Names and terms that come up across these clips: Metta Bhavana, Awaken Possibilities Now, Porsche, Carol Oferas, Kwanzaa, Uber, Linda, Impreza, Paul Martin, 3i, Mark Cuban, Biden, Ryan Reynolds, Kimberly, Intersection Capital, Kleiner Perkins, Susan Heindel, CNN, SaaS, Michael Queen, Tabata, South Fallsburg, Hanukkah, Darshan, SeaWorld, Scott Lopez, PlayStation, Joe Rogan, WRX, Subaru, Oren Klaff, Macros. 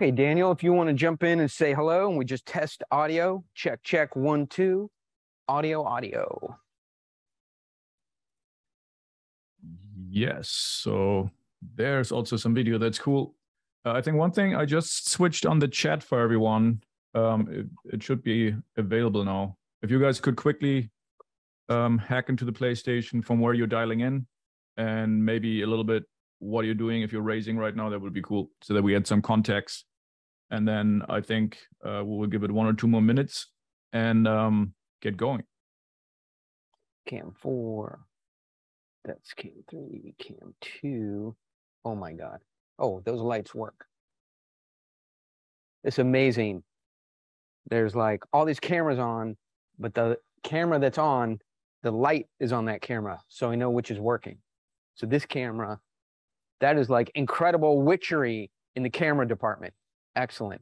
Okay, Daniel, if you want to jump in and say hello, and we just test audio. Check, check, 1, 2, audio, audio. Yes, so there's also some video. That's cool. I think one thing I just switched on the chat for everyone. It should be available now. If you guys could quickly hack into the PlayStation from where you're dialing in, and maybe a little bit what you're doing, if you're raising right now, that would be cool, so that we had some context. And then I think we'll give it 1 or 2 more minutes and get going. Cam 4, that's Cam 3, Cam 2. Oh my God. Oh, those lights work. It's amazing. There's like all these cameras on, but the camera that's on, the light is on that camera. So I know which is working. So this camera, that is like incredible witchery in the camera department. Excellent.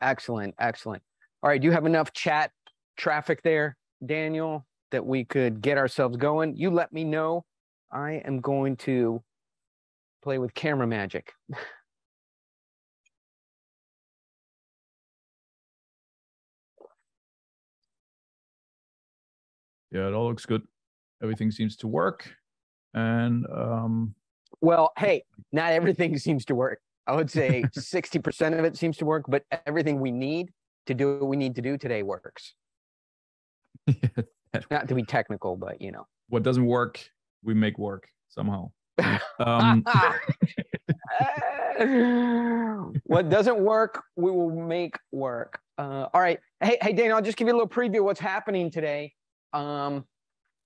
Excellent, excellent. All right, do you have enough chat traffic there, Daniel, that we could get ourselves going? You let me know. I am going to play with camera magic. Yeah, it all looks good. Everything seems to work. And well, hey, not everything seems to work. I would say 60% of it seems to work, but everything we need to do what we need to do today works. Not to be technical, but you know. What doesn't work, we make work somehow. What doesn't work, we will make work. All right. Hey, Dana, I'll just give you a little preview of what's happening today.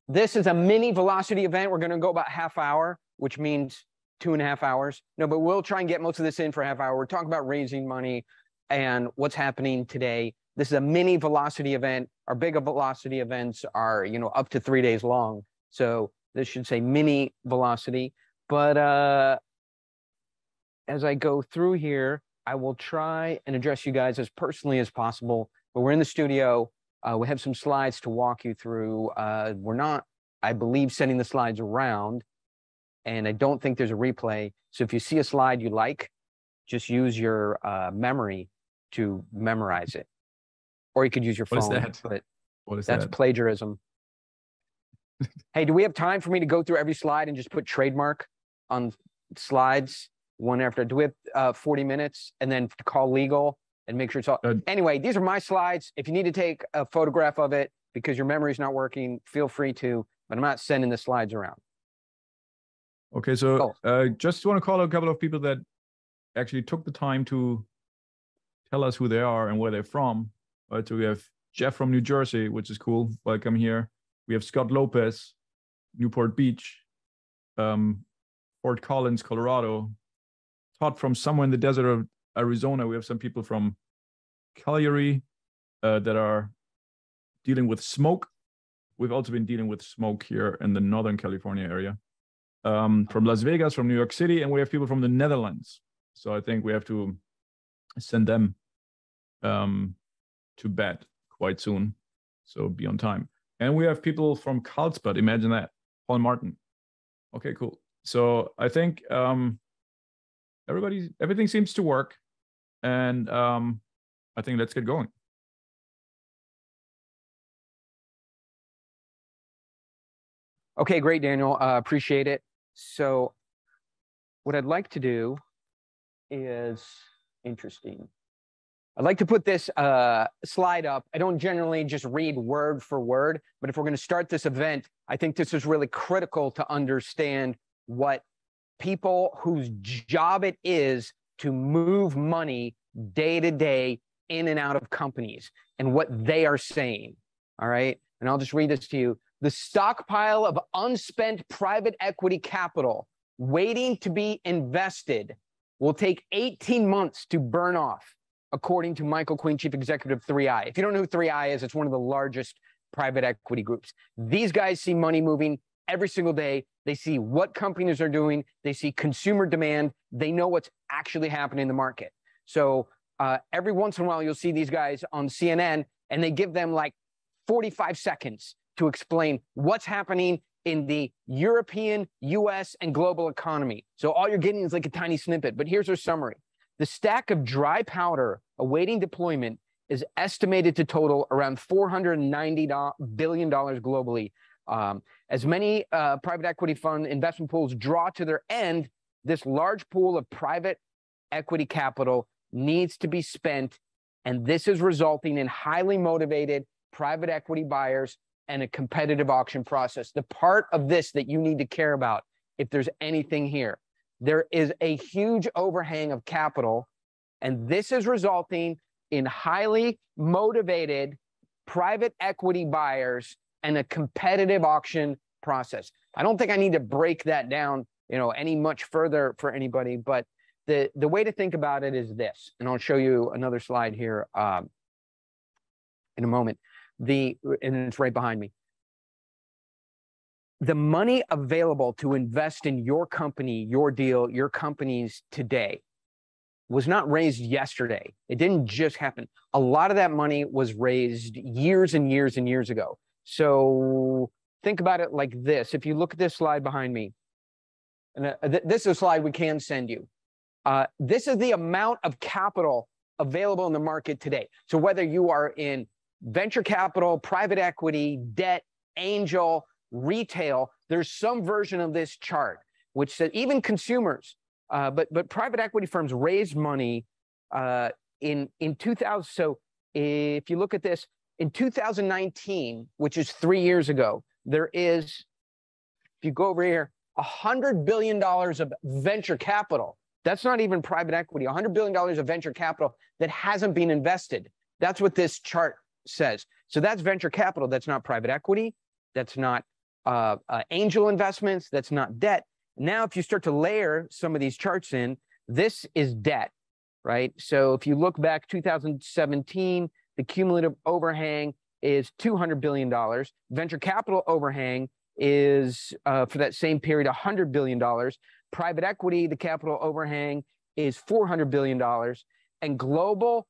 This is a mini velocity event. We're going to go about half hour, which means 2.5 hours. No, but we'll try and get most of this in for a half hour. We're talking about raising money and what's happening today. This is a mini velocity event. Our bigger velocity events are, you know, up to 3 days long. So this should say mini velocity. But as I go through here, I will try and address you guys as personally as possible. But we're in the studio. We have some slides to walk you through. We're not, I believe, sending the slides around, and I don't think there's a replay. So if you see a slide you like, just use your memory to memorize it. Or you could use your phone. What is that? But what is that? That's plagiarism. Hey, do we have time for me to go through every slide and just put trademark on slides one after? Do we have 40 minutes and then call legal and make sure it's all? Anyway, these are my slides. If you need to take a photograph of it because your memory's not working, feel free to, but I'm not sending the slides around. Okay, so just want to call a couple of people that actually took the time to tell us who they are and where they're from. All right, so we have Jeff from New Jersey, which is cool. Welcome here. We have Scott Lopez, Newport Beach, Fort Collins, Colorado. Todd from somewhere in the desert of Arizona. We have some people from Calgary that are dealing with smoke. We've also been dealing with smoke here in the Northern California area. From Las Vegas, from New York City, and we have people from the Netherlands. So I think we have to send them to bed quite soon. So be on time. And we have people from Carlsbad. Imagine that. Paul Martin. Okay, cool. So I think everything seems to work. And I think let's get going. Okay, great, Daniel. Appreciate it. So what I'd like to do is interesting. I'd like to put this slide up. I don't generally just read word for word, but if we're going to start this event, I think this is really critical to understand what people whose job it is to move money day to day in and out of companies and what they are saying. All right. And I'll just read this to you. The stockpile of unspent private equity capital waiting to be invested will take 18 months to burn off, according to Michael Queen, chief executive of 3i. If you don't know who 3i is, it's one of the largest private equity groups. These guys see money moving every single day. They see what companies are doing. They see consumer demand. They know what's actually happening in the market. So every once in a while, you'll see these guys on CNN, and they give them like 45 seconds to explain what's happening in the European, US, and global economy. So all you're getting is like a tiny snippet, but here's their summary. The stack of dry powder awaiting deployment is estimated to total around $490 billion globally. As many private equity fund investment pools draw to their end, this large pool of private equity capital needs to be spent, and this is resulting in highly motivated private equity buyers and a competitive auction process. The part of this that you need to care about, if there's anything here, there is a huge overhang of capital, and this is resulting in highly motivated private equity buyers and a competitive auction process. I don't think I need to break that down, any much further for anybody, but the way to think about it is this, and I'll show you another slide here in a moment. And it's right behind me. The money available to invest in your company, your deal, your companies today was not raised yesterday. It didn't just happen. A lot of that money was raised years and years and years ago. So think about it like this. If you look at this slide behind me, and this is a slide we can send you. This is the amount of capital available in the market today. So whether you are in venture capital, private equity, debt, angel, retail, there's some version of this chart, which says even consumers, but private equity firms raised money in 2000. So if you look at this, in 2019, which is 3 years ago, there is, if you go over here, $100 billion of venture capital. That's not even private equity, $100 billion of venture capital that hasn't been invested. That's what this chart says. So that's venture capital. That's not private equity. That's not angel investments. That's not debt. Now, if you start to layer some of these charts in, this is debt, right? So if you look back 2017, the cumulative overhang is $200 billion. Venture capital overhang is, for that same period, $100 billion. Private equity, the capital overhang is $400 billion. And global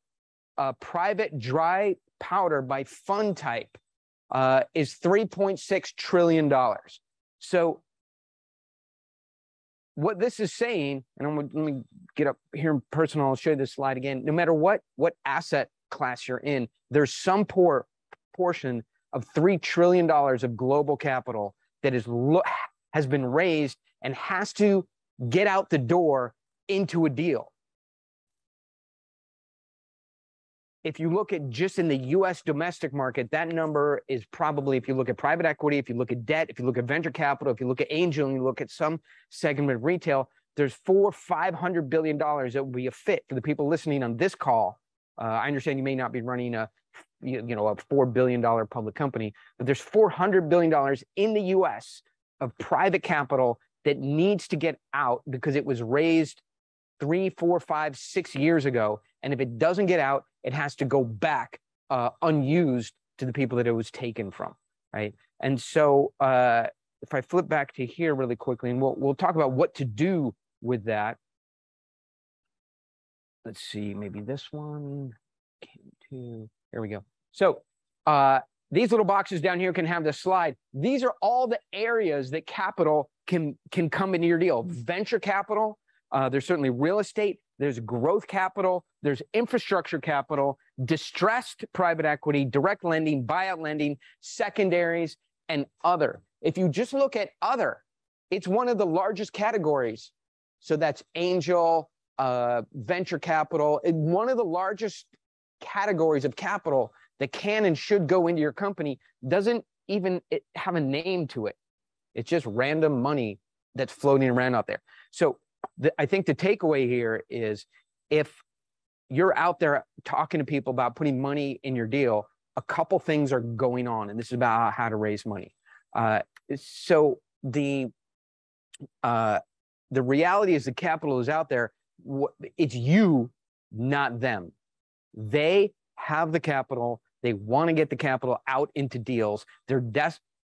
private dry powder by fund type is $3.6 trillion. So what this is saying, and let me get up here in person, I'll show you this slide again. No matter what asset class you're in, there's some poor portion of $3 trillion of global capital that has been raised and has to get out the door into a deal. If you look at just in the U.S. domestic market, that number is probably, if you look at private equity, if you look at debt, if you look at venture capital, if you look at angel, and you look at some segment of retail, there's $400-500 billion that would be a fit for the people listening on this call. I understand you may not be running a $4 billion public company, but there's $400 billion in the U.S. of private capital that needs to get out because it was raised 3, 4, 5, 6 years ago. And if it doesn't get out, it has to go back unused to the people that it was taken from, right? And so if I flip back to here really quickly, and we'll talk about what to do with that. Let's see, maybe this one, here we go. So these little boxes down here can have the slide. These are all the areas that capital can come into your deal. Venture capital, there's certainly real estate, there's growth capital, there's infrastructure capital, distressed private equity, direct lending, buyout lending, secondaries, and other. If you just look at other, it's one of the largest categories. So that's angel, venture capital, one of the largest categories of capital that can and should go into your company. Doesn't even have a name to it. It's just random money that's floating around out there. So I think the takeaway here is, if you're out there talking to people about putting money in your deal, a couple things are going on, and this is about how to raise money. So the reality is the capital is out there. It's you, not them. They have the capital. They want to get the capital out into deals. They're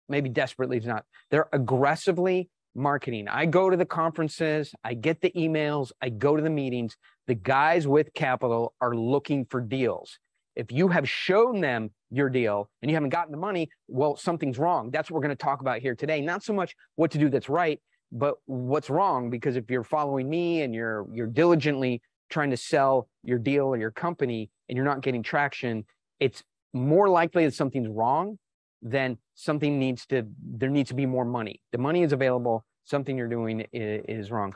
maybe desperately is not. They're aggressively marketing. I go to the conferences, I get the emails, I go to the meetings. The guys with capital are looking for deals. If you have shown them your deal and you haven't gotten the money, well, something's wrong. That's what we're going to talk about here today. Not so much what to do that's right, but what's wrong. Because if you're following me and you're diligently trying to sell your deal or your company and you're not getting traction, it's more likely that something's wrong than something there needs to be more money. The money is available. Something you're doing is wrong.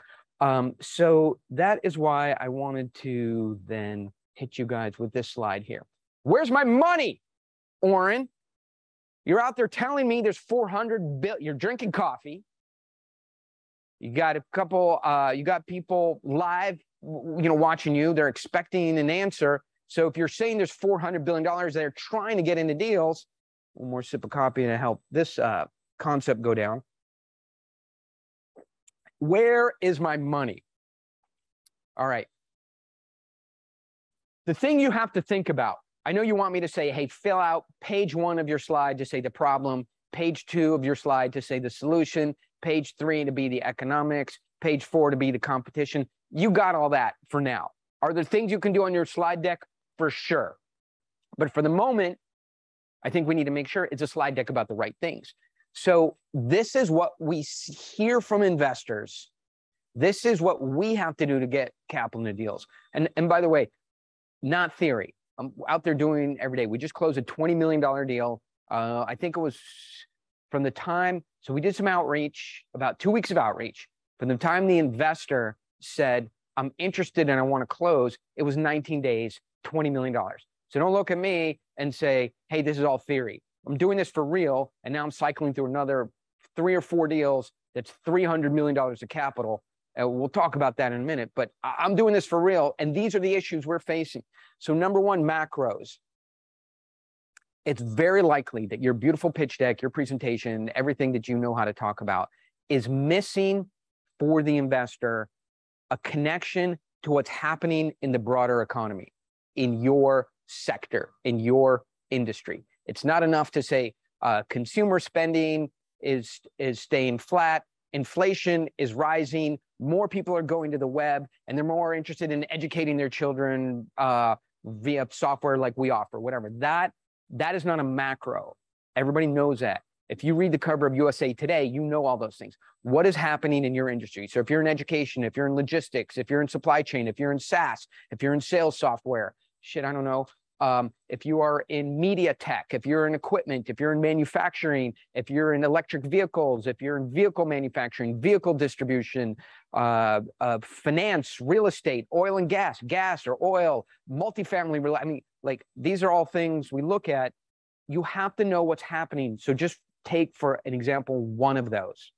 So that is why I wanted to then hit you guys with this slide here. Where's my money, Oren? You're out there telling me there's 400 billion. You're drinking coffee. You got a couple, you got people live, watching you. They're expecting an answer. So if you're saying there's $400 billion, they're trying to get into deals. One more sip of coffee to help this concept go down. Where is my money? All right. The thing you have to think about, I know you want me to say, hey, fill out page 1 of your slide to say the problem, page 2 of your slide to say the solution, page 3 to be the economics, page 4 to be the competition. You got all that for now. Are there things you can do on your slide deck? For sure. But for the moment, I think we need to make sure it's a slide deck about the right things. So this is what we hear from investors. This is what we have to do to get capital into deals. And by the way, not theory. I'm out there doing every day. We just closed a $20 million deal. I think it was from the time, so we did some outreach, about 2 weeks of outreach. From the time the investor said, I'm interested and I want to close, it was 19 days, $20 million. So don't look at me and say, hey, this is all theory. I'm doing this for real, and now I'm cycling through another 3 or 4 deals that's $300 million of capital. We'll talk about that in a minute, but I'm doing this for real, and these are the issues we're facing. So number 1, macros. It's very likely that your beautiful pitch deck, your presentation, everything that you know how to talk about is missing for the investor a connection to what's happening in the broader economy, in your sector, in your industry. It's not enough to say consumer spending is staying flat, inflation is rising, more people are going to the web, and they're more interested in educating their children via software like we offer, whatever. That is not a macro. Everybody knows that. If you read the cover of USA Today, you know all those things. What is happening in your industry? So if you're in education, if you're in logistics, if you're in supply chain, if you're in SaaS, if you're in sales software, shit, I don't know. If you are in media tech, if you're in equipment, if you're in manufacturing, if you're in electric vehicles, if you're in vehicle manufacturing, vehicle distribution, finance, real estate, oil and gas or oil, multifamily, I mean, like these are all things we look at. You have to know what's happening. So just take for an example, one of those,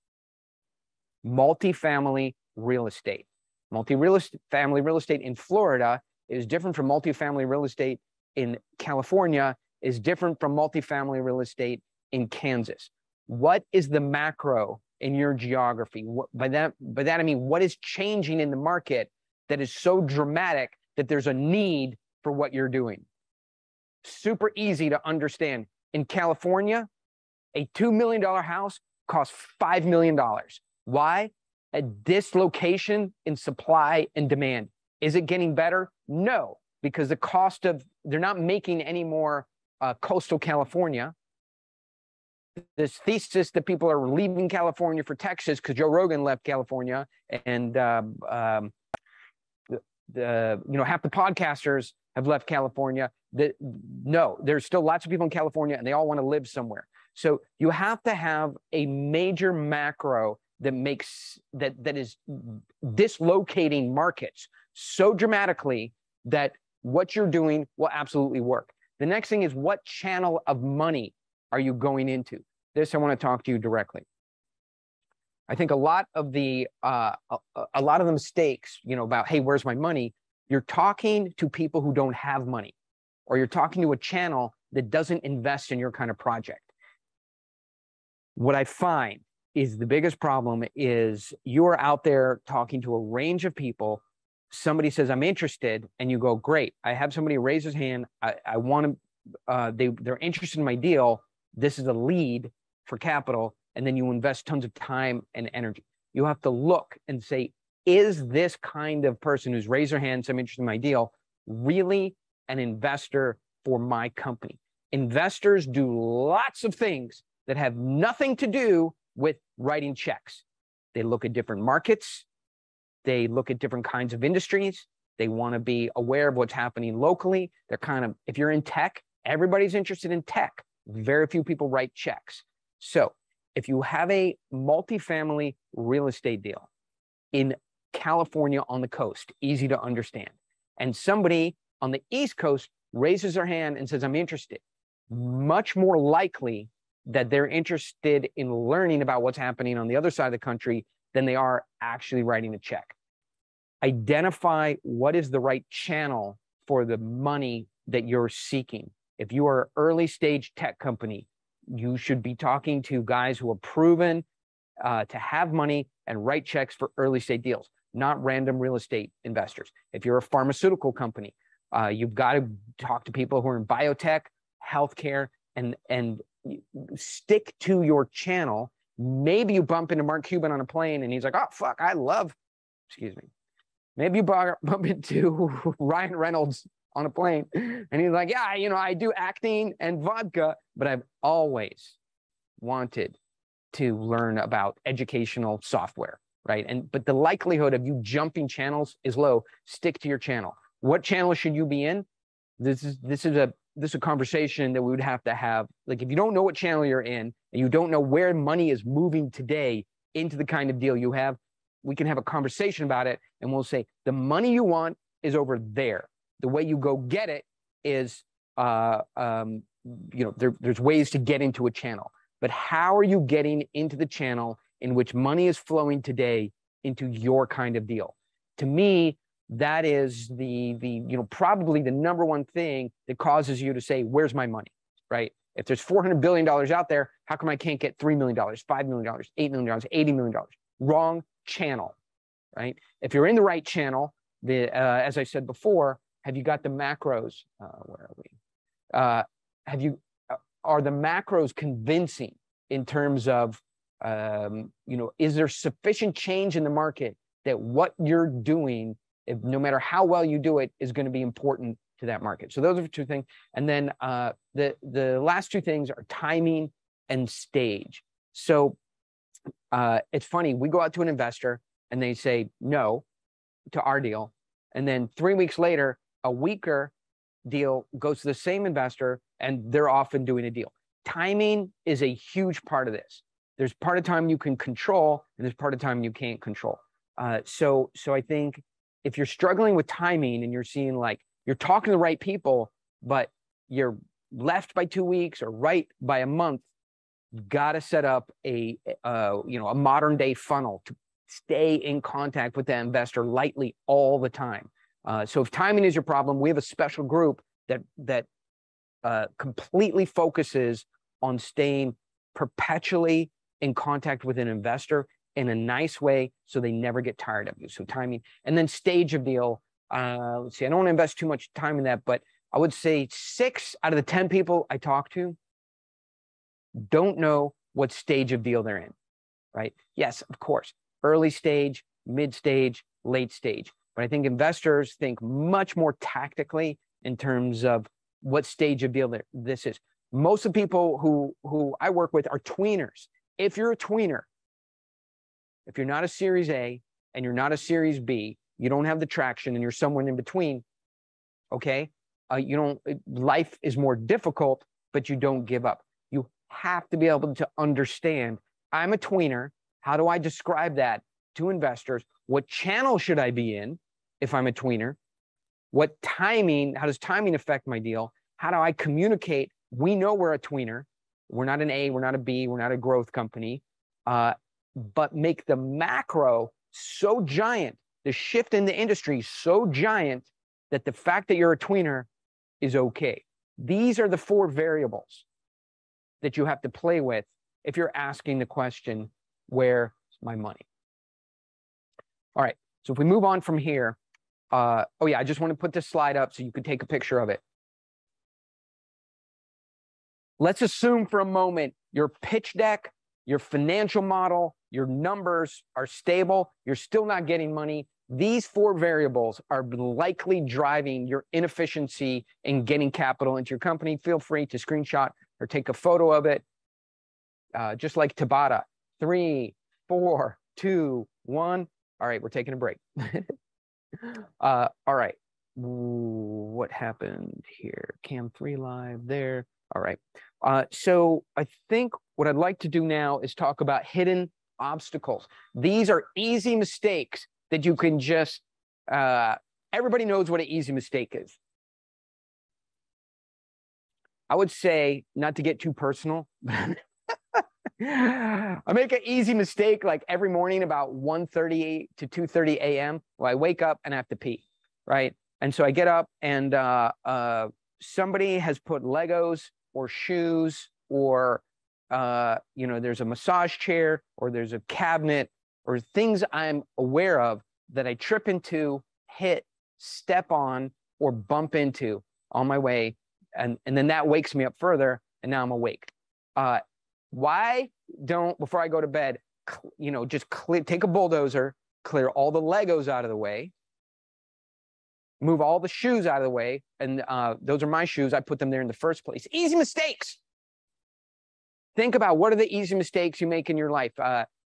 multifamily real estate. Multifamily real estate in Florida is different from multifamily real estate in California, is different from multifamily real estate in Kansas. What is the macro in your geography? By that I mean, what is changing in the market that is so dramatic that there's a need for what you're doing? Super easy to understand. In California, a $2 million house costs $5 million. Why? A dislocation in supply and demand. Is it getting better? No, because the cost of, they're not making any more coastal California. This thesis that people are leaving California for Texas because Joe Rogan left California, and half the podcasters have left California. No, there's still lots of people in California and they all want to live somewhere. So you have to have a major macro that is dislocating markets so dramatically that what you're doing will absolutely work. The next thing is, what channel of money are you going into? This, I want to talk to you directly. I think a lot of the mistakes, about, hey, where's my money? You're talking to people who don't have money, or you're talking to a channel that doesn't invest in your kind of project. What I find is the biggest problem is you are out there talking to a range of people. Somebody says, I'm interested, and you go, great. I have somebody raise his hand. I want to, they're interested in my deal. This is a lead for capital. And then you invest tons of time and energy. You have to look and say, is this kind of person who's raised their hand, so I'm interested in my deal, really an investor for my company? Investors do lots of things that have nothing to do with writing checks. They look at different markets. They look at different kinds of industries. They want to be aware of what's happening locally. They're kind of, if you're in tech, everybody's interested in tech. Very few people write checks. So if you have a multifamily real estate deal in California on the coast, easy to understand, and somebody on the East Coast raises their hand and says, I'm interested, much more likely that they're interested in learning about what's happening on the other side of the country than they are actually writing a check. Identify what is the right channel for the money that you're seeking. If you are an early stage tech company, you should be talking to guys who are proven to have money and write checks for early stage deals, not random real estate investors. If you're a pharmaceutical company, you've got to talk to people who are in biotech, healthcare, and stick to your channel. Maybe you bump into Mark Cuban on a plane and he's like, oh, fuck, I love, excuse me. Maybe you bump into Ryan Reynolds on a plane and he's like, yeah, you know, I do acting and vodka, but I've always wanted to learn about educational software, right? But the likelihood of you jumping channels is low. Stick to your channel. What channel should you be in? This is a conversation that we would have to have. Like, if you don't know what channel you're in and you don't know where money is moving today into the kind of deal you have, we can have a conversation about it, and we'll say the money you want is over there. The way you go get it is, you know, there's ways to get into a channel, but how are you getting into the channel in which money is flowing today into your kind of deal? To me, that is the you know, probably the number one thing that causes you to say, where's my money, right? If there's $400 billion out there, how come I can't get $3 million, $5 million, $8 million, $80 million? Wrong channel, right? If you're in the right channel, as I said before, have you got the macros? Where are we? Are the macros convincing in terms of, you know, is there sufficient change in the market that what you're doing, if no matter how well you do it, is going to be important to that market? So those are two things. And then the last two things are timing and stage. So it's funny, we go out to an investor and they say no to our deal. And then 3 weeks later, a weaker deal goes to the same investor and they're often doing a deal. Timing is a huge part of this. There's part of time you can control and there's part of time you can't control. So I think if you're struggling with timing and you're seeing, like, you're talking to the right people, but you're left by 2 weeks or right by a month, you've got to set up a modern day funnel to stay in contact with that investor lightly all the time. So if timing is your problem, we have a special group that completely focuses on staying perpetually in contact with an investor in a nice way so they never get tired of you. So timing, and then stage of deal. Let's see, I don't want to invest too much time in that, but I would say 6 out of the 10 people I talk to don't know what stage of deal they're in, right? Yes, of course, early stage, mid stage, late stage. But I think investors think much more tactically in terms of what stage of deal this is. Most of the people who I work with are tweeners. If you're a tweener, if you're not a Series A and you're not a Series B, you don't have the traction and you're somewhere in between, okay? Life is more difficult, but you don't give up. You have to be able to understand, I'm a tweener. How do I describe that to investors? What channel should I be in if I'm a tweener? What timing, how does timing affect my deal? How do I communicate? We know we're a tweener. We're not an A, we're not a B, we're not a growth company, but make the macro so giant, the shift in the industry so giant, that the fact that you're a tweener is okay. These are the 4 variables that you have to play with if you're asking the question, where's my money? All right, so if we move on from here, oh yeah, I just want to put this slide up so you could take a picture of it. Let's assume for a moment your pitch deck, your financial model, your numbers are stable, you're still not getting money. These 4 variables are likely driving your inefficiency in getting capital into your company. Feel free to screenshot or take a photo of it. Just like Tabata, 3, 4, 2, 1. All right, we're taking a break. All right. What happened here? Cam 3 live there. All right. So I think what I'd like to do now is talk about hidden obstacles. These are easy mistakes that you can just, everybody knows what an easy mistake is. I would say, not to get too personal, I make an easy mistake like every morning about 1:30 to 2:30 a.m. Well, I wake up and I have to pee, right? And so I get up and somebody has put Legos or shoes or, you know, there's a massage chair or there's a cabinet or things I'm aware of that I trip into, hit, step on, or bump into on my way. And then that wakes me up further and now I'm awake. Why don't, before I go to bed, you know, just clear, take a bulldozer, clear all the Legos out of the way, move all the shoes out of the way. And those are my shoes. I put them there in the first place. Easy mistakes. Think about what are the easy mistakes you make in your life.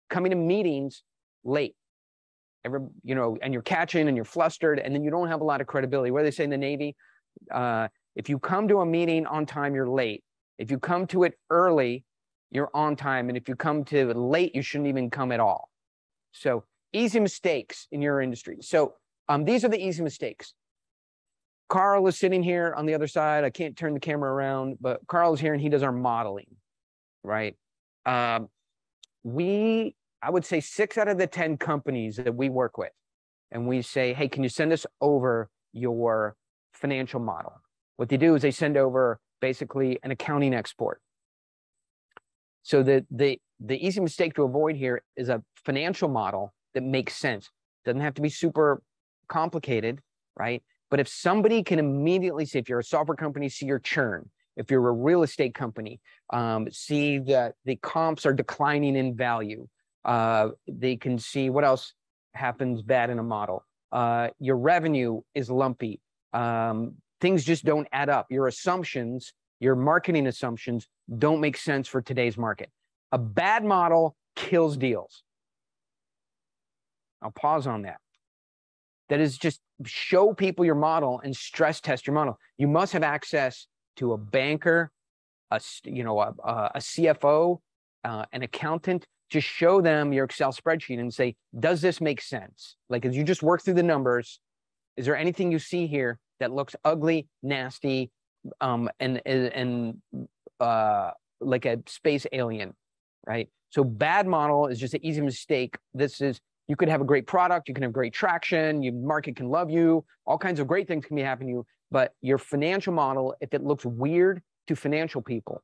Coming to meetings late, you know, and you're catching and you're flustered and then you don't have a lot of credibility. What do they say in the Navy? If you come to a meeting on time, you're late. If you come to it early, you're on time. And if you come to it late, you shouldn't even come at all. So easy mistakes in your industry. So these are the easy mistakes. Carl is sitting here on the other side. I can't turn the camera around, but Carl is here and he does our modeling, right? I would say 6 out of the 10 companies that we work with, and we say, hey, can you send us over your financial model? What they do is they send over basically an accounting export. So the easy mistake to avoid here is a financial model that makes sense. Doesn't have to be super complicated, right? But if somebody can immediately see, if you're a software company, see your churn. If you're a real estate company, see that the comps are declining in value. They can see what else happens bad in a model. Your revenue is lumpy. Things just don't add up. Your assumptions, your marketing assumptions don't make sense for today's market. A bad model kills deals. I'll pause on that. That is just show people your model and stress test your model. You must have access to a banker, a CFO, an accountant. Just show them your Excel spreadsheet and say, does this make sense? Like, as you just work through the numbers, is there anything you see here that looks ugly, nasty, and like a space alien, right? So bad model is just an easy mistake. This is, you could have a great product, you can have great traction, your market can love you, all kinds of great things can be happening to you, but your financial model, if it looks weird to financial people,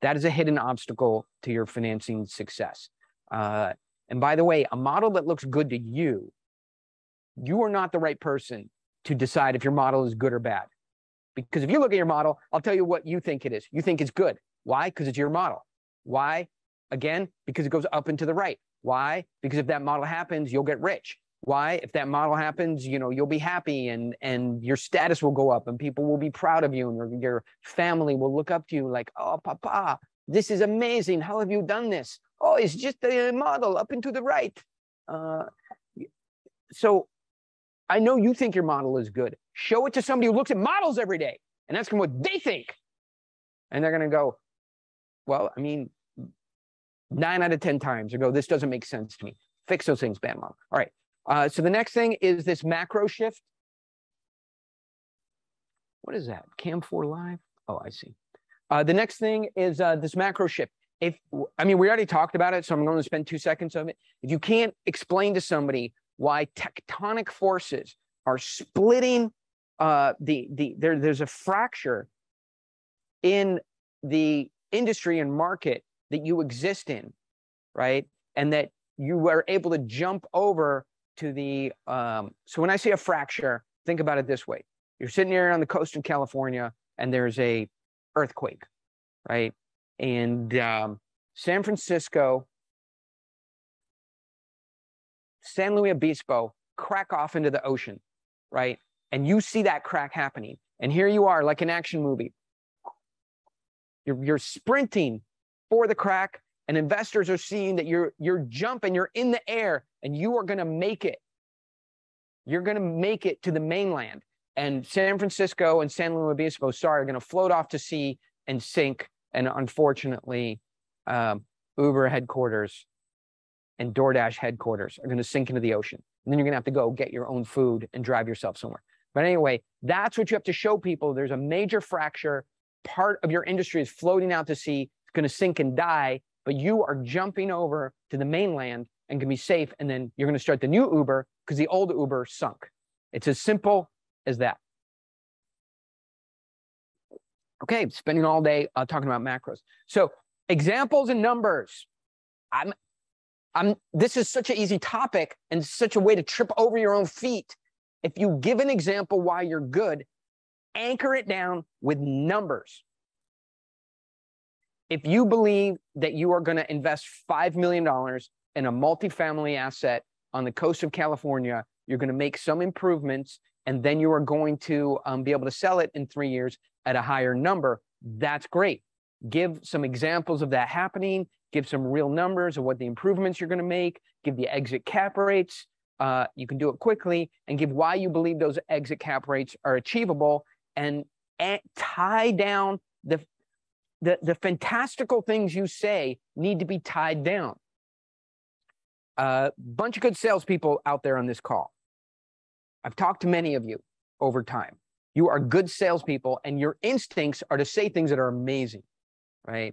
that is a hidden obstacle to your financing success. And by the way, a model that looks good to you, you are not the right person to decide if your model is good or bad. Because if you look at your model, I'll tell you what you think it is. You think it's good. Why? Because it's your model. Why? Again, because it goes up and to the right. Why? Because if that model happens, you'll get rich. Why? If that model happens, you know, you'll be happy and your status will go up and people will be proud of you and your family will look up to you like, oh, papa, this is amazing. How have you done this? Oh, it's just a model up and to the right. So I know you think your model is good. Show it to somebody who looks at models every day and ask them what they think. And they're going to go, well, I mean, 9 out of 10 times they go, this doesn't make sense to me. Fix those things, bad model. All right. So the next thing is this macro shift. What is that? Cam 4 live? Oh, I see. The next thing is this macro shift. We already talked about it, so I'm going to spend 2 seconds of it. If you can't explain to somebody why tectonic forces are splitting there's a fracture in the industry and market that you exist in, right? And that you were able to jump over to the, so when I say a fracture, think about it this way. You're sitting here on the coast of California and there's a earthquake, right? And San Francisco, San Luis Obispo crack off into the ocean, right? And you see that crack happening. And here you are, like an action movie. You're sprinting for the crack and investors are seeing that you're jumping, you're in the air, and you are going to make it. You're going to make it to the mainland. And San Francisco and San Luis Obispo, sorry, are going to float off to sea and sink. And unfortunately, Uber headquarters and DoorDash headquarters are going to sink into the ocean. And then you're going to have to go get your own food and drive yourself somewhere. But anyway, that's what you have to show people. There's a major fracture. Part of your industry is floating out to sea. It's going to sink and die, but you are jumping over to the mainland and can be safe. And then you're going to start the new Uber because the old Uber sunk. It's as simple as that. Okay, spending all day talking about macros. So examples and numbers. This is such an easy topic and such a way to trip over your own feet. If you give an example why you're good, anchor it down with numbers. If you believe that you are going to invest $5 million in a multifamily asset on the coast of California, you're going to make some improvements, and then you are going to be able to sell it in 3 years at a higher number, that's great. Give some examples of that happening. Give some real numbers of what the improvements you're going to make. Give the exit cap rates. You can do it quickly, and give why you believe those exit cap rates are achievable, and tie down the fantastical things you say need to be tied down. Bunch of good salespeople out there on this call. I've talked to many of you over time. You are good salespeople, and your instincts are to say things that are amazing, right?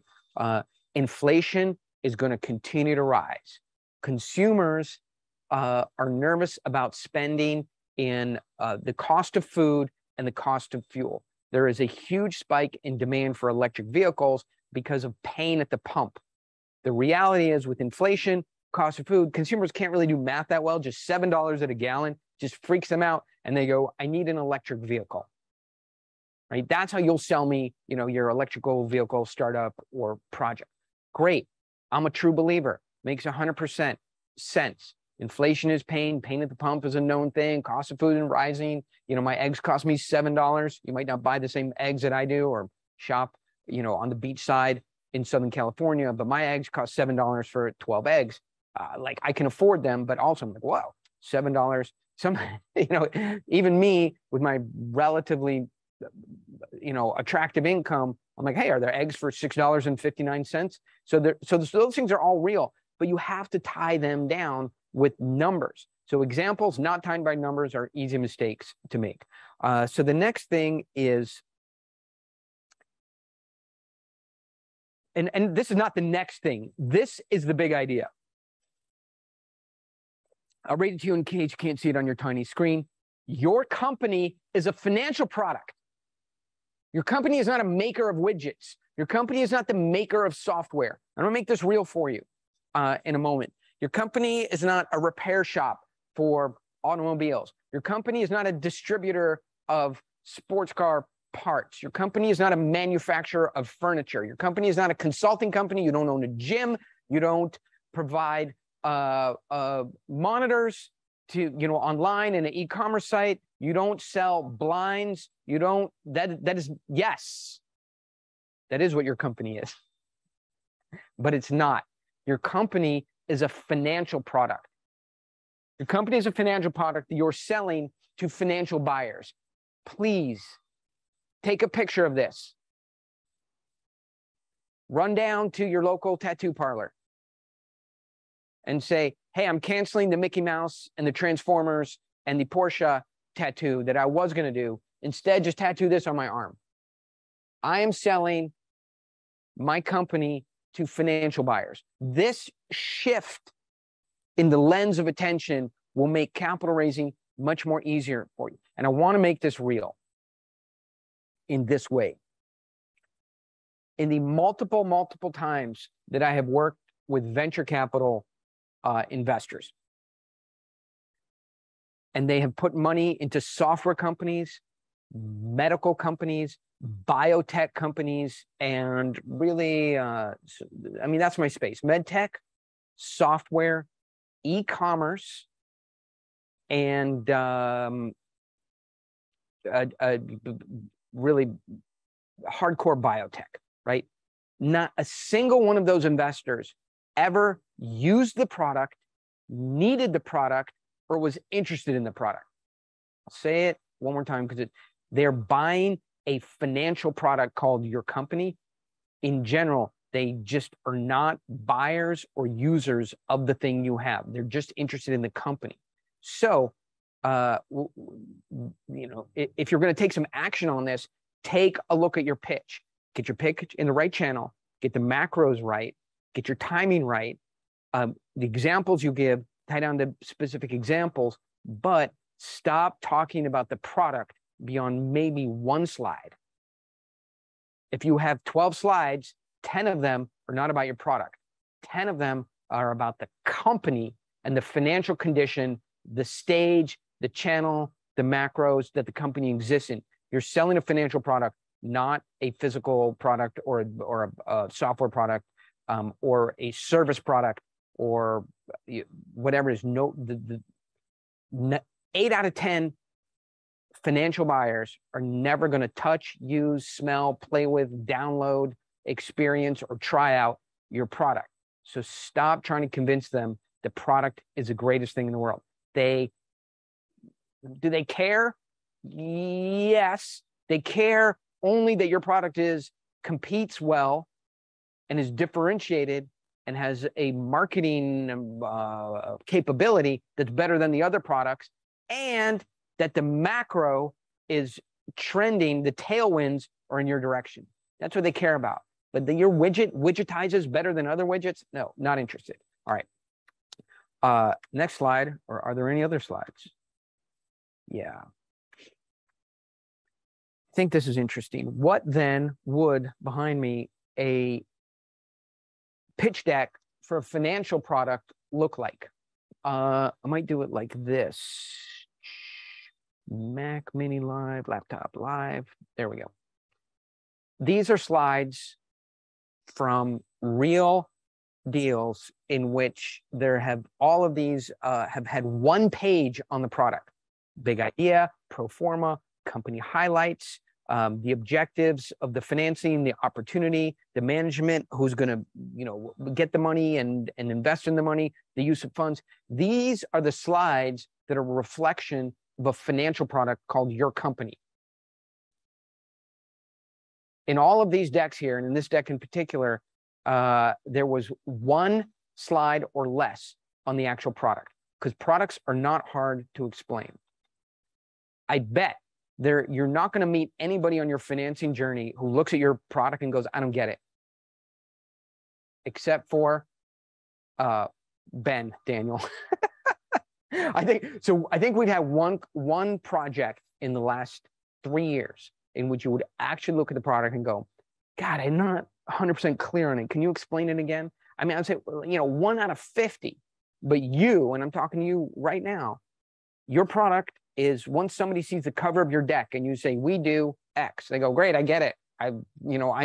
Inflation is going to continue to rise. Consumers are nervous about spending in the cost of food and the cost of fuel. There is a huge spike in demand for electric vehicles because of pain at the pump. The reality is, with inflation, cost of food, consumers can't really do math that well. Just $7 at a gallon just freaks them out, and they go, I need an electric vehicle. Right? That's how you'll sell me, you know, your electrical vehicle startup or project. Great. I'm a true believer. Makes 100% sense. Inflation is pain. Pain at the pump is a known thing. Cost of food and rising. You know, my eggs cost me $7. You might not buy the same eggs that I do or shop, you know, on the beachside in Southern California, but my eggs cost $7 for 12 eggs. Like, I can afford them, but also I'm like, wow, $7. Some, you know, even me with my relatively, you know, attractive income, I'm like, hey, are there eggs for $6.59? So those things are all real, but you have to tie them down with numbers. So examples not tied by numbers are easy mistakes to make. So the next thing is, and this is not the next thing. This is the big idea. I'll read it to you in case you can't see it on your tiny screen. Your company is a financial product. Your company is not a maker of widgets. Your company is not the maker of software. I'm going to make this real for you in a moment. Your company is not a repair shop for automobiles. Your company is not a distributor of sports car parts. Your company is not a manufacturer of furniture. Your company is not a consulting company. You don't own a gym. You don't provide monitors to, you know, online in an e-commerce site. You don't sell blinds. You don't, that is, yes, that is what your company is, but it's not. Your company is a financial product. Your company is a financial product that you're selling to financial buyers. Please take a picture of this. Run down to your local tattoo parlor and say, hey, I'm canceling the Mickey Mouse and the Transformers and the Porsche tattoo that I was going to do. Instead, just tattoo this on my arm. I am selling my company to financial buyers. This shift in the lens of attention will make capital raising much more easier for you. And I want to make this real in this way. In the multiple times that I have worked with venture capital investors, and they have put money into software companies, medical companies, biotech companies, and really, I mean, that's my space, med tech, software, e-commerce, and really hardcore biotech, right? Not a single one of those investors ever used the product, needed the product, or was interested in the product. I'll say it one more time because they're buying a financial product called your company. In general, they just are not buyers or users of the thing you have. They're just interested in the company. So, you know, if you're going to take some action on this, take a look at your pitch. Get your pitch in the right channel. Get the macros right. Get your timing right. The examples you give, tie down to specific examples, but stop talking about the product beyond maybe one slide. If you have 12 slides, 10 of them are not about your product. 10 of them are about the company and the financial condition, the stage, the channel, the macros that the company exists in. You're selling a financial product, not a physical product or a software product or a service product or whatever it is. No, the 8 out of 10 financial buyers are never going to touch, use, smell, play with, download, experience, or try out your product. So stop trying to convince them the product is the greatest thing in the world. Do they care? Yes, they care only that your product competes well and is differentiated and has a marketing capability that's better than the other products, and that the macro is trending, the tailwinds are in your direction. That's what they care about. But your widget widgetizes better than other widgets? No, not interested. All right. Next slide, or are there any other slides? Yeah. I think this is interesting. What then would, behind me, a pitch deck for a financial product look like? I might do it like this. Mac Mini Live, Laptop Live. There we go. These are slides from real deals in which there have all of these have had one page on the product. Big idea, pro forma, company highlights, the objectives of the financing, the opportunity, the management, who's going to, you know, get the money and invest in the money, the use of funds. These are the slides that are a reflection of a financial product called your company. In all of these decks here, and in this deck in particular, there was one slide or less on the actual product, because products are not hard to explain. I bet you're not going to meet anybody on your financing journey who looks at your product and goes, I don't get it. Except for Ben, Daniel. I think so. I think we've had one project in the last 3 years in which you would actually look at the product and go, God, I'm not 100% clear on it. Can you explain it again? I mean, I'd say, you know, 1 out of 50. But you, and I'm talking to you right now, your product is, once somebody sees the cover of your deck and you say, we do X, they go, great, I get it. I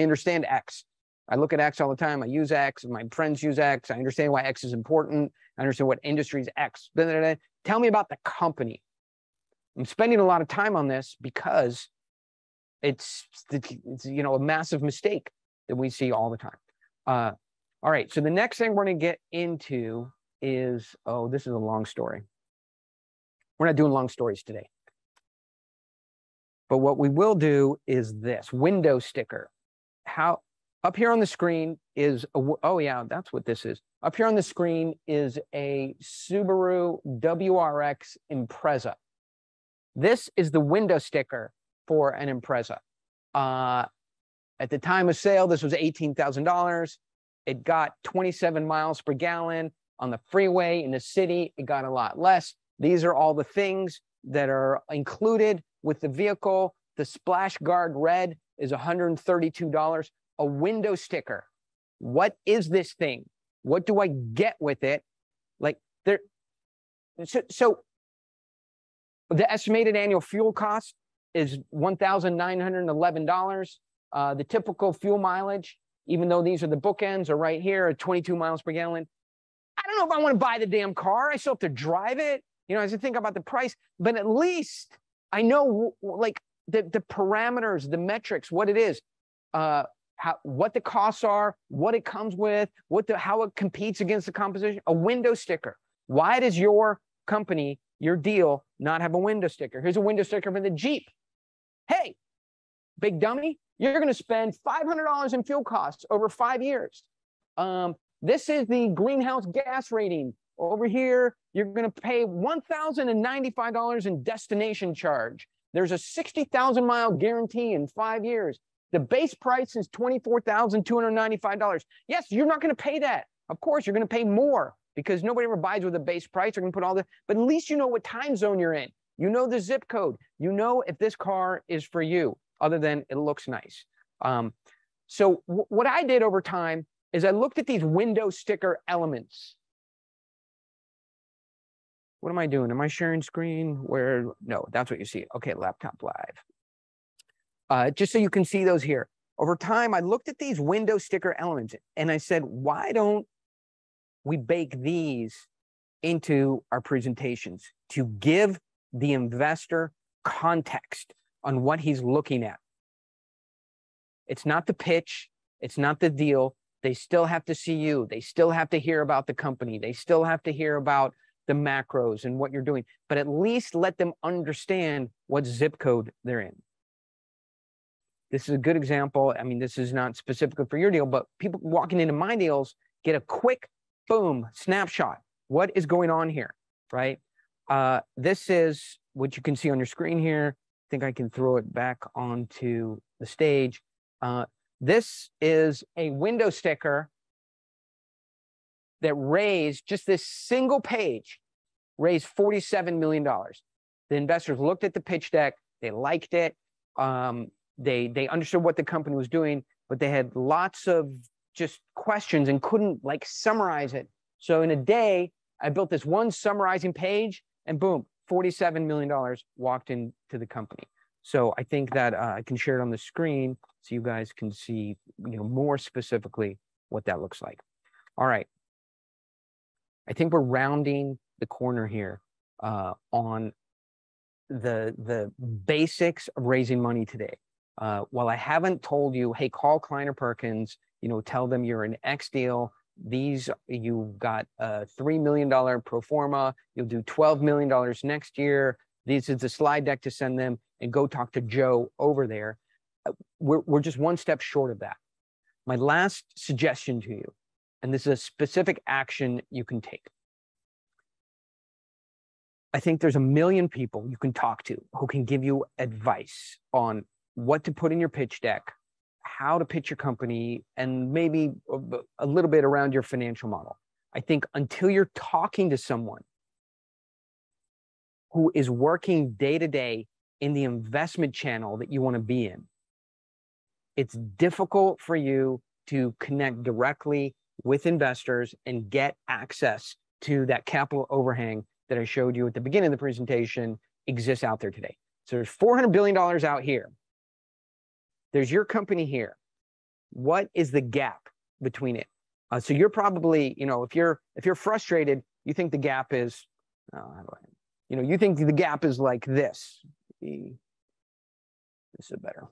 understand X. I look at X all the time. I use X. My friends use X. I understand why X is important. I understand what industries X. Blah, blah, blah. Tell me about the company. I'm spending a lot of time on this because it's you know, a massive mistake that we see all the time. All right. So the next thing we're going to get into is, oh, this is a long story. We're not doing long stories today. But what we will do is this window sticker. How up here on the screen is, oh yeah, that's what this is. Up here on the screen is a Subaru WRX Impreza. This is the window sticker for an Impreza. At the time of sale, this was $18,000. It got 27 miles per gallon on the freeway in the city. It got a lot less. These are all the things that are included with the vehicle. The splash guard red is $132. A window sticker. What is this thing? What do I get with it? Like there. So the estimated annual fuel cost is $1,911. The typical fuel mileage, even though these are the bookends, are right here at 22 miles per gallon. I don't know if I want to buy the damn car. I still have to drive it. You know, as I think about the price, but at least I know like the parameters, the metrics, what it is. what the costs are, what it comes with, how it competes against the competition, a window sticker. Why does your company, your deal, not have a window sticker? Here's a window sticker for the Jeep. Hey, big dummy, you're going to spend $500 in fuel costs over 5 years. This is the greenhouse gas rating. Over here, you're going to pay $1,095 in destination charge. There's a 60,000 mile guarantee in 5 years. The base price is $24,295. Yes, you're not going to pay that. Of course, you're going to pay more because nobody ever buys with a base price. They're going to put all the, but at least you know what time zone you're in. You know the zip code. You know if this car is for you, other than it looks nice. So what I did over time is I looked at these window sticker elements. What am I doing? Am I sharing screen? Where? No, that's what you see. Okay, laptop live. Just so you can see those here. Over time, I looked at these window sticker elements and I said, why don't we bake these into our presentations to give the investor context on what he's looking at? It's not the pitch. It's not the deal. They still have to see you. They still have to hear about the company. They still have to hear about the macros and what you're doing, but at least let them understand what zip code they're in. This is a good example. I mean, this is not specifically for your deal, but people walking into my deals get a quick, boom, snapshot. What is going on here, right? This is what you can see on your screen here. I think I can throw it back onto the stage. This is a window sticker that raised, just this single page, raised $47 million. The investors looked at the pitch deck. They liked it. They understood what the company was doing, but they had lots of just questions and couldn't like summarize it. So in a day, I built this one summarizing page and boom, $47 million walked into the company. So I think that I can share it on the screen so you guys can see, you know, more specifically what that looks like. All right. I think we're rounding the corner here on the basics of raising money today. While I haven't told you, hey, call Kleiner Perkins, you know, tell them you're an X deal. These, you've got a $3 million pro forma. You'll do $12 million next year. This is the slide deck to send them, and go talk to Joe over there. We're just one step short of that. My last suggestion to you, and this is a specific action you can take. I think there's a million people you can talk to who can give you advice on what to put in your pitch deck, how to pitch your company, and maybe a little bit around your financial model. I think until you're talking to someone who is working day to day in the investment channel that you want to be in, it's difficult for you to connect directly with investors and get access to that capital overhang that I showed you at the beginning of the presentation exists out there today. So there's $400 billion out here. There's your company here. What is the gap between it? So you're probably, you know, if you're frustrated, you think the gap is, you know, you think the gap is like this. This is better,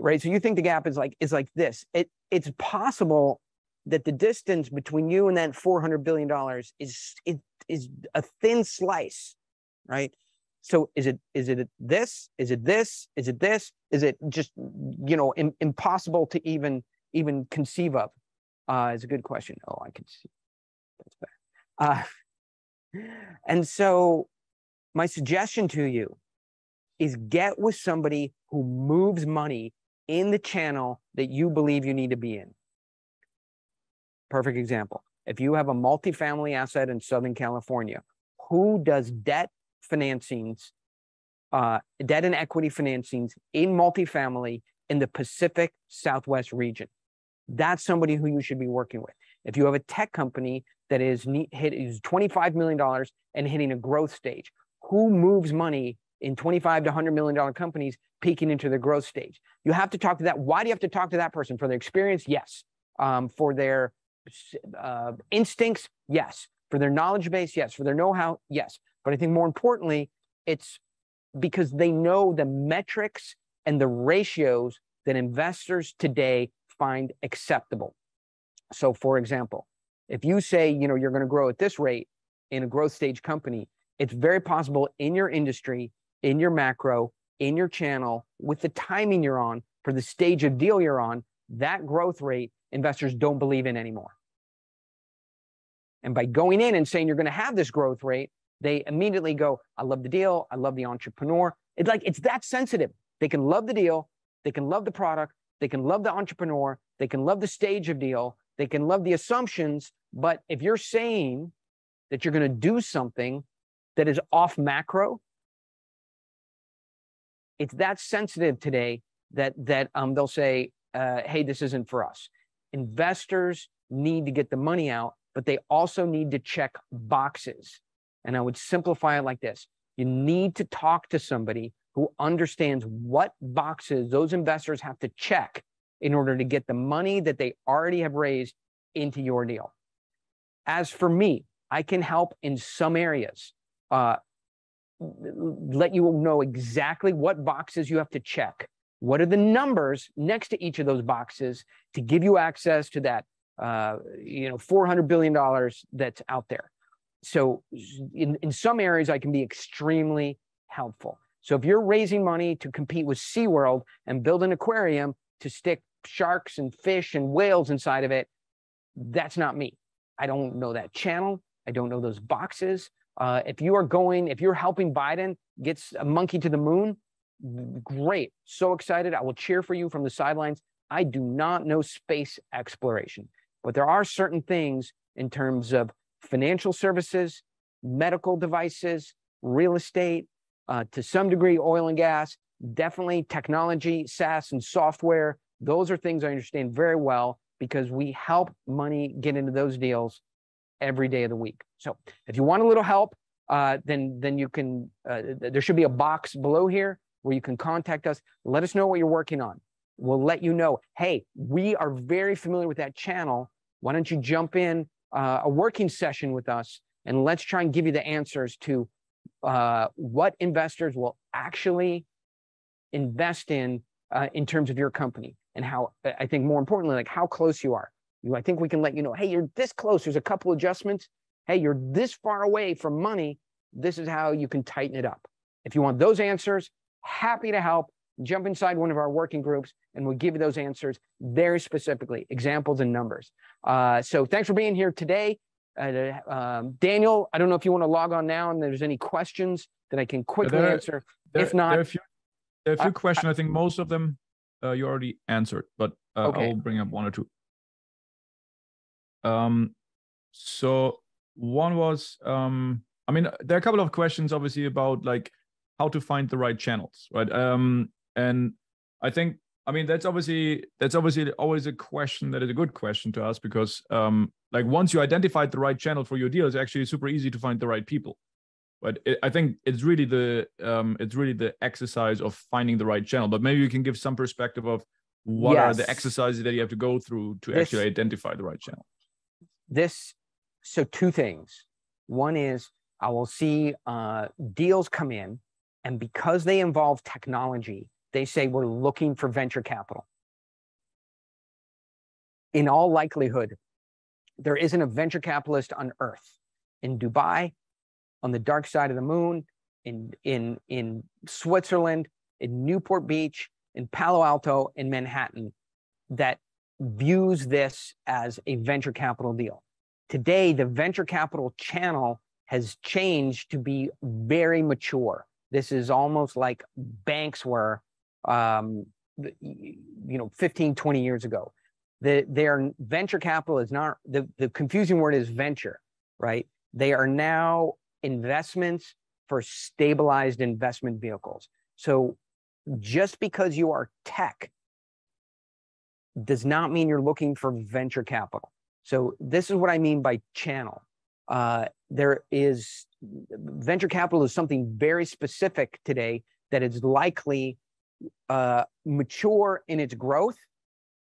right? So you think the gap is like this. It's possible that the distance between you and that $400 billion is a thin slice, right? So is it this? Is it this? Is it this? Is it just, you know, impossible to even conceive of? Is a good question. Oh, I can see. That's better. And so my suggestion to you is get with somebody who moves money in the channel that you believe you need to be in. Perfect example. If you have a multifamily asset in Southern California, who does debt financings, debt and equity financings in multifamily in the Pacific Southwest region? That's somebody who you should be working with. If you have a tech company that is $25 million and hitting a growth stage, who moves money in $25 to $100 million companies peaking into the growth stage? You have to talk to that. Why do you have to talk to that person? For their experience? Yes. For their instincts, yes. For their knowledge base, yes. For their know-how, yes. But I think more importantly, it's because they know the metrics and the ratios that investors today find acceptable. So for example, if you say, you know, you're going to grow at this rate in a growth stage company, it's very possible in your industry, in your macro, in your channel, with the timing you're on, for the stage of deal you're on, that growth rate investors don't believe in anymore. And by going in and saying you're going to have this growth rate, they immediately go, I love the deal. I love the entrepreneur. It's like, it's that sensitive. They can love the deal. They can love the product. They can love the entrepreneur. They can love the stage of deal. They can love the assumptions. But if you're saying that you're going to do something that is off macro, it's that sensitive today that they'll say, hey, this isn't for us. Investors need to get the money out, but they also need to check boxes. And I would simplify it like this. You need to talk to somebody who understands what boxes those investors have to check in order to get the money that they already have raised into your deal. As for me, I can help in some areas, let you know exactly what boxes you have to check. What are the numbers next to each of those boxes to give you access to that, $400 billion that's out there. So in some areas, I can be extremely helpful. So if you're raising money to compete with SeaWorld and build an aquarium to stick sharks and fish and whales inside of it, that's not me. I don't know that channel. I don't know those boxes. If you're helping Biden get a monkey to the moon, great. So excited. I will cheer for you from the sidelines. I do not know space exploration, but there are certain things in terms of financial services, medical devices, real estate, to some degree, oil and gas, definitely technology, SaaS and software. Those are things I understand very well because we help money get into those deals every day of the week. So if you want a little help, then you can, there should be a box below here where you can contact us. Let us know what you're working on. We'll let you know, hey, we are very familiar with that channel. Why don't you jump in a working session with us and let's try and give you the answers to what investors will actually invest in terms of your company and how, I think more importantly, like how close you are. I think we can let you know, hey, you're this close. There's a couple adjustments. Hey, you're this far away from money. This is how you can tighten it up. If you want those answers, happy to help. Jump inside one of our working groups and we'll give you those answers very specifically, examples and numbers. So thanks for being here today. Daniel, I don't know if you want to log on now and there's any questions that I can quickly answer. If not, there are a few questions. I think most of them you already answered, but okay. I'll bring up one or two. So one was, I mean, there are a couple of questions obviously about like how to find the right channels, right? And I think, I mean, that's obviously always a question that is a good question to ask because like once you identified the right channel for your deal, it's actually super easy to find the right people. But I think it's really the exercise of finding the right channel, but maybe you can give some perspective of what are the exercises that you have to go through to actually identify the right channel. So two things. One is I will see deals come in and because they involve technology, they say we're looking for venture capital. In all likelihood, there isn't a venture capitalist on Earth, in Dubai, on the dark side of the moon, in Switzerland, in Newport Beach, in Palo Alto, in Manhattan, that views this as a venture capital deal. Today, the venture capital channel has changed to be very mature. This is almost like banks were, 15, 20 years ago. Their venture capital is not, the confusing word is venture, right? They are now investments for stabilized investment vehicles. So just because you are tech does not mean you're looking for venture capital. So this is what I mean by channel. Venture capital is something very specific today that is likely mature in its growth,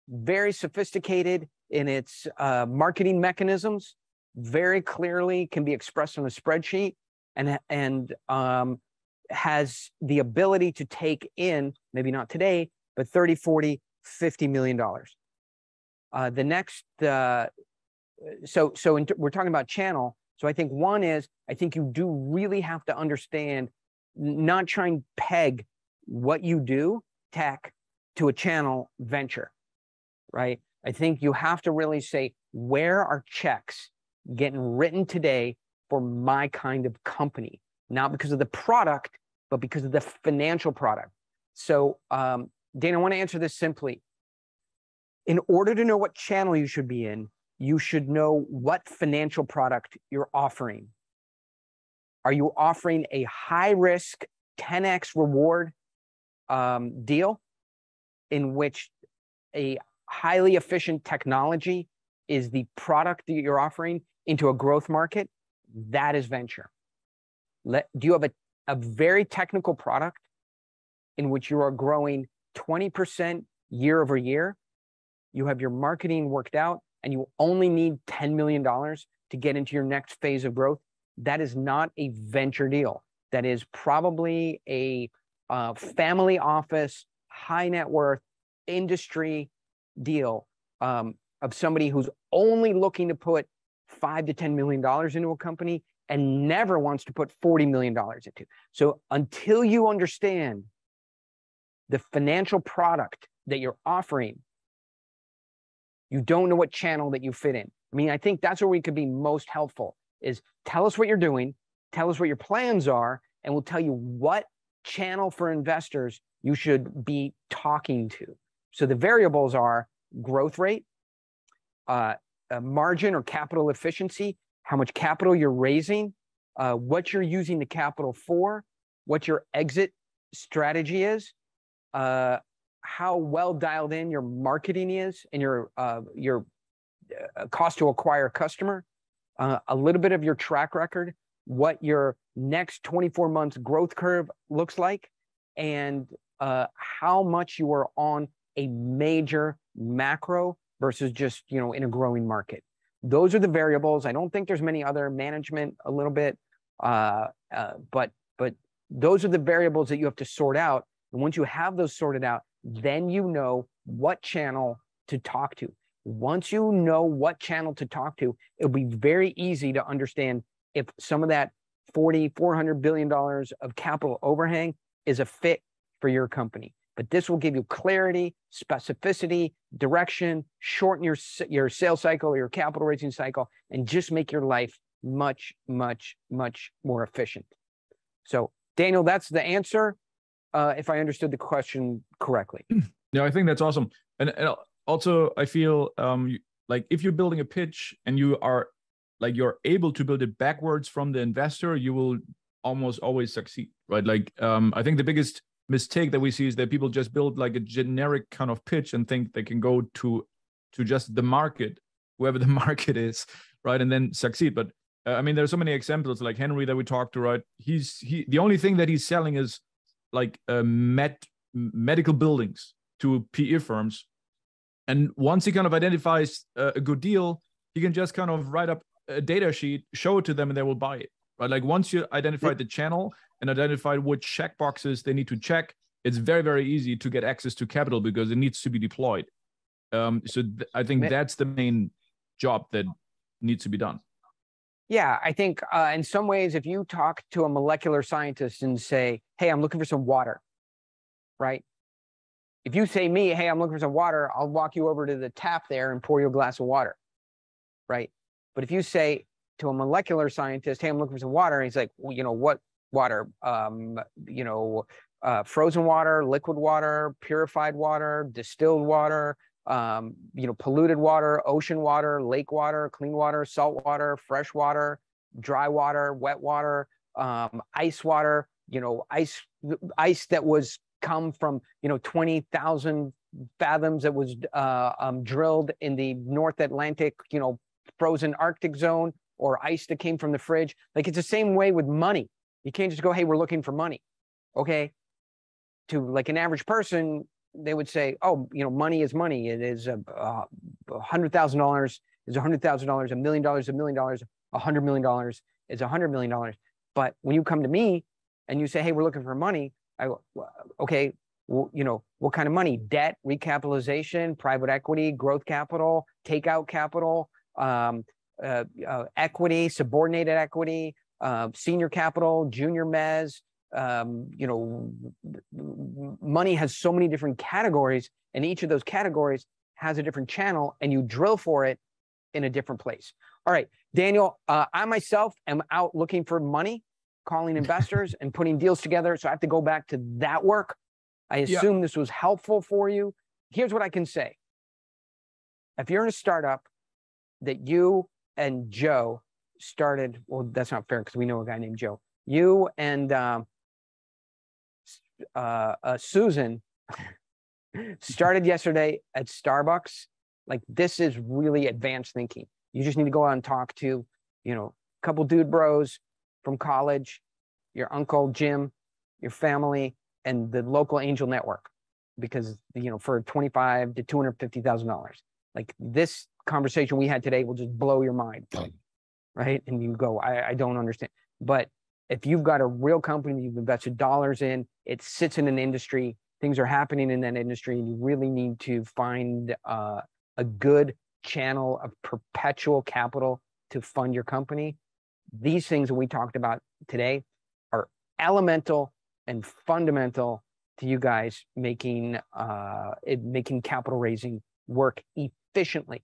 very sophisticated in its marketing mechanisms, very clearly can be expressed on a spreadsheet, and has the ability to take in, maybe not today, but 30, 40, $50 million. The next, we're talking about channel. So I think one is, I think you do really have to understand, not try and peg what you do, tech, to a channel venture, right? I think you have to really say, where are checks getting written today for my kind of company? Not because of the product, but because of the financial product. So, Dana, I want to answer this simply. In order to know what channel you should be in, you should know what financial product you're offering. Are you offering a high-risk 10x reward deal in which a highly efficient technology is the product that you're offering into a growth market? That is venture. Do you have a very technical product in which you are growing 20% year over year? You have your marketing worked out and you only need $10 million to get into your next phase of growth. That is not a venture deal. That is probably a family office, high net worth industry deal of somebody who's only looking to put $5 to $10 million into a company and never wants to put $40 million into. So until you understand the financial product that you're offering, you don't know what channel that you fit in. I mean, I think that's where we could be most helpful is tell us what you're doing, tell us what your plans are, and we'll tell you what channel for investors you should be talking to. So the variables are growth rate, margin or capital efficiency, how much capital you're raising, what you're using the capital for, what your exit strategy is, how well dialed in your marketing is and your cost to acquire a customer, a little bit of your track record, what your next 24 months growth curve looks like, and how much you are on a major macro versus just, you know, in a growing market. Those are the variables. I don't think there's many other management a little bit, but those are the variables that you have to sort out. And once you have those sorted out, then you know what channel to talk to. Once you know what channel to talk to, it'll be very easy to understand if some of that $400 billion of capital overhang is a fit for your company. But this will give you clarity, specificity, direction, shorten your sales cycle, your capital raising cycle, and just make your life much, much, much more efficient. So, Daniel, that's the answer, if I understood the question correctly. No, I think that's awesome. And also, I feel like if you're building a pitch and you are like you're able to build it backwards from the investor, you will almost always succeed, right? Like I think the biggest mistake that we see is that people just build like a generic kind of pitch and think they can go to just the market, whoever the market is, right? And then succeed. But I mean, there's so many examples like Henry that we talked to, right? He the only thing that he's selling is like medical buildings to PE firms. And once he kind of identifies a good deal, he can just kind of write up a data sheet, show it to them, and they will buy it, right? Like once you identify the channel and identify what checkboxes they need to check, it's very, very easy to get access to capital because it needs to be deployed. I think that's the main job that needs to be done. Yeah, I think in some ways, if you talk to a molecular scientist and say, hey, I'm looking for some water, right? If you say me, hey, I'm looking for some water, I'll walk you over to the tap there and pour you a glass of water, right? But if you say to a molecular scientist, hey, I'm looking for some water, and he's like, well, you know, what water? Frozen water, liquid water, purified water, distilled water, polluted water, ocean water, lake water, clean water, salt water, fresh water, dry water, wet water, ice water, ice that was come from, 20,000 fathoms that was drilled in the North Atlantic, frozen Arctic zone, or ice that came from the fridge. Like it's the same way with money. You can't just go, hey, we're looking for money. Okay. To like an average person, they would say, oh, money is money. It is $100,000 is $100,000, $1 million, $1 million, $100 million is $100 million. But when you come to me and you say, hey, we're looking for money, I go, okay, you know, what kind of money? Debt, recapitalization, private equity, growth capital, takeout capital, equity, subordinated equity, senior capital, junior mezz. You know, money has so many different categories, and each of those categories has a different channel, and you drill for it in a different place. All right, Daniel, I myself am out looking for money, calling investors and putting deals together. So I have to go back to that work. I assume this was helpful for you. Here's what I can say. If you're in a startup that you and Joe started, well, that's not fair because we know a guy named Joe. You and Susan started yesterday at Starbucks. Like, this is really advanced thinking. You just need to go out and talk to, you know, a couple dude bros from college, your uncle Jim, your family, and the local angel network, because, you know, for $25,000 to $250,000, like this conversation we had today will just blow your mind, right? And you go, I don't understand. But if you've got a real company that you've invested dollars in, it sits in an industry, things are happening in that industry, and you really need to find a good channel of perpetual capital to fund your company. These things that we talked about today are elemental and fundamental to you guys making making capital raising work efficiently.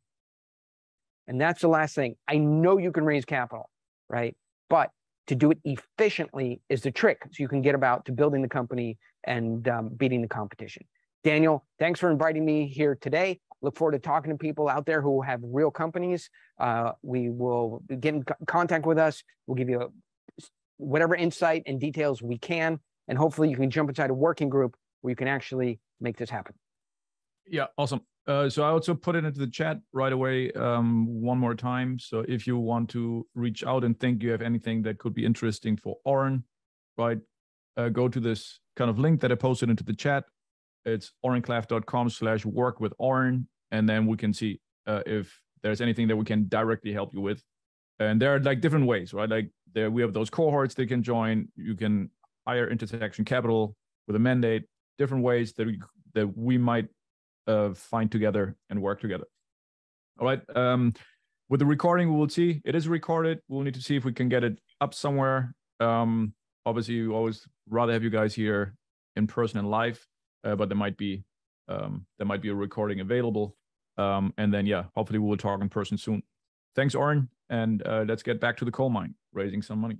And that's the last thing. I know you can raise capital, right? But to do it efficiently is the trick, so you can get about to building the company and beating the competition. Daniel, thanks for inviting me here today. Look forward to talking to people out there who have real companies. We will get in contact with us. We'll give you whatever insight and details we can. And hopefully you can jump inside a working group where you can actually make this happen. Yeah, awesome. So I also put it into the chat right away one more time. So if you want to reach out and think you have anything that could be interesting for Oren, right, go to this kind of link that I posted into the chat. It's orenklaff.com/work-with-Oren. And then we can see if there's anything that we can directly help you with. And there are like different ways, right? Like there, we have those cohorts they can join. You can hire Intersection Capital with a mandate, different ways that we might find together and work together. All right. With the recording, we will see. It is recorded. We'll need to see if we can get it up somewhere. Obviously, we always rather have you guys here in person and live, but there might be a recording available. And then, yeah, hopefully we will talk in person soon. Thanks, Oren. And let's get back to the coal mine, raising some money.